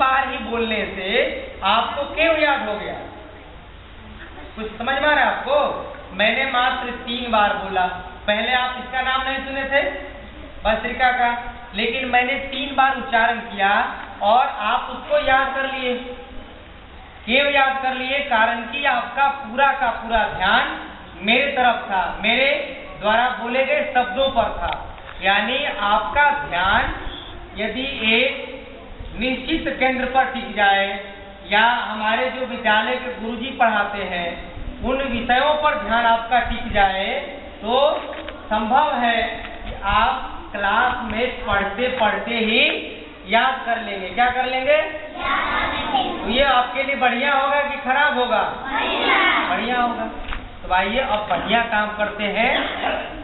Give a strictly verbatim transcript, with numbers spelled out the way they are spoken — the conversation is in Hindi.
बार ही बोलने से आपको क्यों याद हो गया? कुछ समझ में आ रहा है आपको? मैंने मात्र तीन बार बोला, पहले आप इसका नाम नहीं सुने थे भस्त्रिका का, लेकिन मैंने तीन बार उच्चारण किया और आप उसको याद कर लिए। क्यों याद कर लिए? कारण कि आपका पूरा का पूरा ध्यान मेरे तरफ था, मेरे द्वारा बोले गए शब्दों पर था। यानी आपका ध्यान यदि एक निश्चित केंद्र पर टिक जाए या हमारे जो विद्यालय के गुरुजी पढ़ाते हैं उन विषयों पर ध्यान आपका टिक जाए तो संभव है कि आप क्लास में पढ़ते पढ़ते ही याद कर लेंगे। क्या कर लेंगे? तो ये आपके लिए बढ़िया होगा कि खराब होगा? बढ़िया होगा। तो आइए अब बढ़िया काम करते हैं।